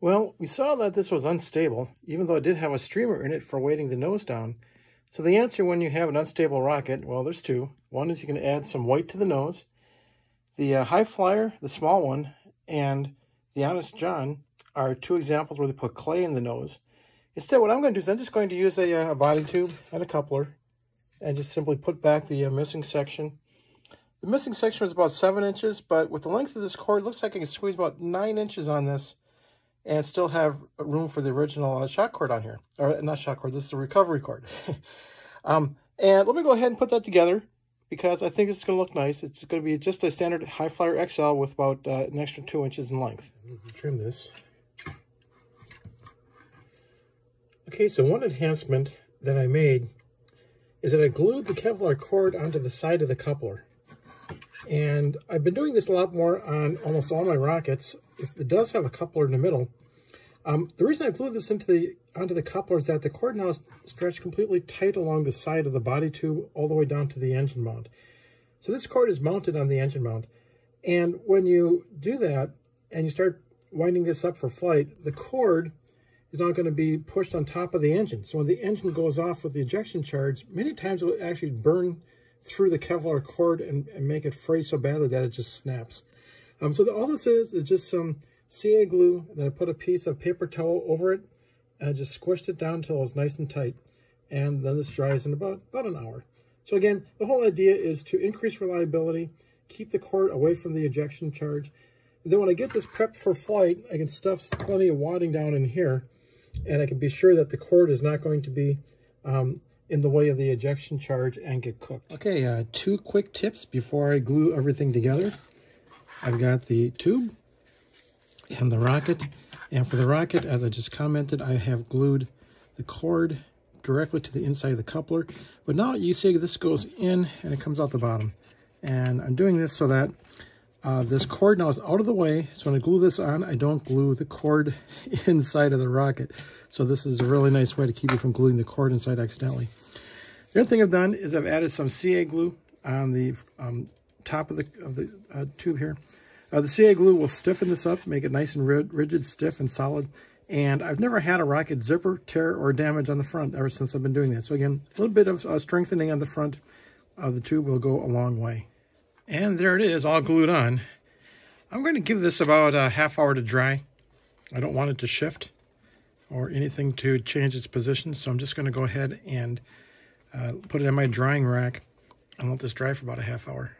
Well, we saw that this was unstable, even though it did have a streamer in it for weighting the nose down. So the answer when you have an unstable rocket, well, there's two. One is you can add some weight to the nose. The Hi Flyer, the small one, and the Honest John are two examples where they put clay in the nose. Instead, what I'm going to do is I'm just going to use a body tube and a coupler and just simply put back the missing section. The missing section was about 7 inches, but with the length of this cord, it looks like I can squeeze about 9 inches on this and still have room for the original shock cord on here. Or not shock cord, this is the recovery cord. And let me go ahead and put that together because I think it's going to look nice. It's going to be just a standard Hi Flyer XL with about an extra 2 inches in length. Trim this. Okay, so one enhancement that I made is that I glued the Kevlar cord onto the side of the coupler. And I've been doing this a lot more on almost all my rockets. If it does have a coupler in the middle, the reason I glued this onto the coupler is that the cord now is stretched completely tight along the side of the body tube all the way down to the engine mount. So this cord is mounted on the engine mount. And when you do that and you start winding this up for flight, the cord is not going to be pushed on top of the engine. So when the engine goes off with the ejection charge, many times it will actually burn through the Kevlar cord and make it fray so badly that it just snaps. All this is just some CA glue that I put a piece of paper towel over it and I just squished it down until it was nice and tight. And then this dries in about an hour. So again, the whole idea is to increase reliability, keep the cord away from the ejection charge. And then when I get this prepped for flight, I can stuff plenty of wadding down in here and I can be sure that the cord is not going to be in the way of the ejection charge and get cooked. Okay, two quick tips before I glue everything together. I've got the tube and the rocket. And for the rocket, as I just commented, I have glued the cord directly to the inside of the coupler. But now you see this goes in and it comes out the bottom. And I'm doing this so that this cord now is out of the way. So when I glue this on, I don't glue the cord inside of the rocket. So this is a really nice way to keep you from gluing the cord inside accidentally. The other thing I've done is I've added some CA glue on the top of the tube here. The CA glue will stiffen this up, make it nice and rigid, stiff, and solid. And I've never had a rocket zipper tear or damage on the front ever since I've been doing that. So again, a little bit of strengthening on the front of the tube will go a long way. And there it is, all glued on. I'm going to give this about a half hour to dry. I don't want it to shift or anything to change its position. So I'm just going to go ahead and put it in my drying rack and let this dry for about a half hour.